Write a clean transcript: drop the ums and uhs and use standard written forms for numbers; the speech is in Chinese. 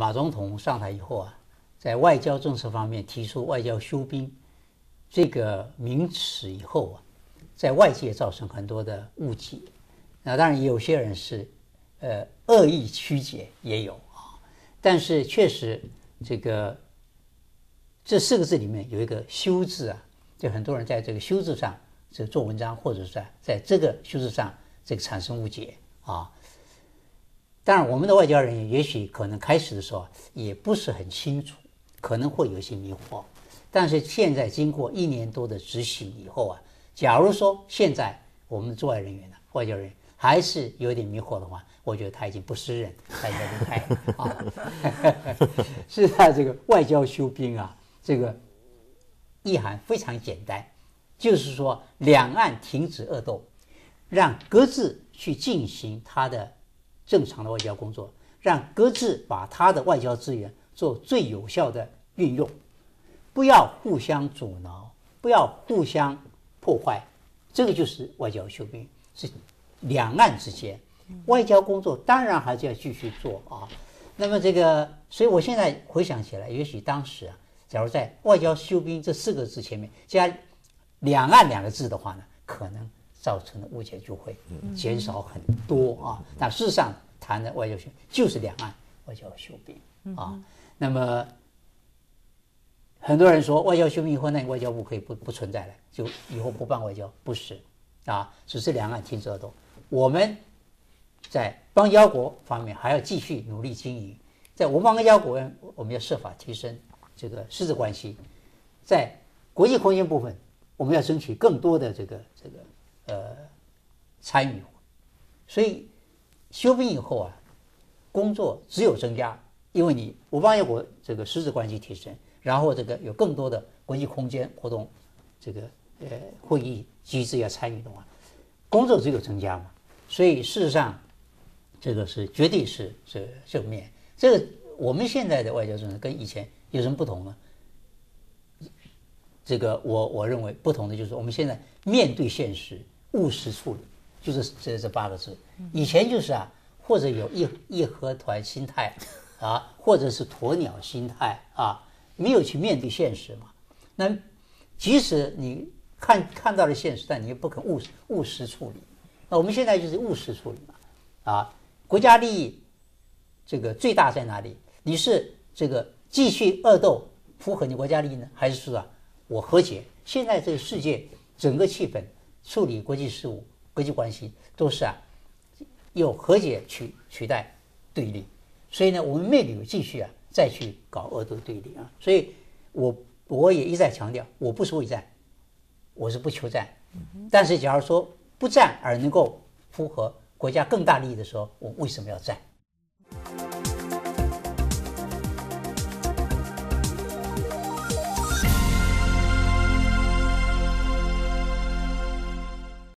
马总统上台以后啊，在外交政策方面提出外交休兵这个名词以后啊，在外界造成很多的误解。那当然有些人是恶意曲解也有啊，但是确实这四个字里面有一个“休”字啊，就很多人在这个“休”字上做文章，或者是在这个“休”字上产生误解啊。 当然，我们的外交人员也许可能开始的时候也不是很清楚，可能会有一些迷惑。但是现在经过1年多的执行以后啊，假如说现在我们驻外人员呢，外交人员还是有点迷惑的话，我觉得他已经不是人，他应该离开了啊。是啊，这个外交休兵啊，这个意涵非常简单，就是说两岸停止恶斗，让各自去进行他的 正常的外交工作，让各自把他的外交资源做最有效的运用，不要互相阻挠，不要互相破坏，这个就是外交休兵，是两岸之间外交工作当然还是要继续做啊。那么所以我现在回想起来，也许当时啊，假如在外交休兵这四个字前面加两岸两个字的话呢，可能 造成的误解就会减少很多啊！但事实上谈的外交休就是两岸外交休兵啊。那么很多人说外交休兵以后，那外交部可以不存在了，就以后不办外交，不是啊，只是两岸停止恶斗。我们在邦交国方面还要继续努力经营，在我们邦交国，我们要设法提升这个师资关系，在国际空间部分，我们要争取更多的参与，所以休兵以后啊，工作只有增加，因为你我邦交国师资关系提升，然后有更多的国际空间活动，会议机制要参与的话，工作只有增加嘛。所以事实上，是绝对是正面。我们现在的外交政策跟以前有什么不同呢？ 我认为不同的就是我们现在面对现实，务实处理，就是这8个字。以前就是啊，或者有义和团心态啊，或者是鸵鸟心态啊，没有去面对现实嘛。那即使你看到了现实，但你也不肯务实处理。那我们现在就是务实处理嘛，啊，国家利益最大在哪里？你是继续恶斗符合你国家利益呢，还是说啊 我和解。现在这个世界整个气氛，处理国际事务、国际关系都是啊，由和解取代对立。所以呢，我们没理由继续啊再去搞恶斗对立啊。所以我也一再强调，我不是畏战，我是不求战。但是假如说不战而能够符合国家更大利益的时候，我为什么要战？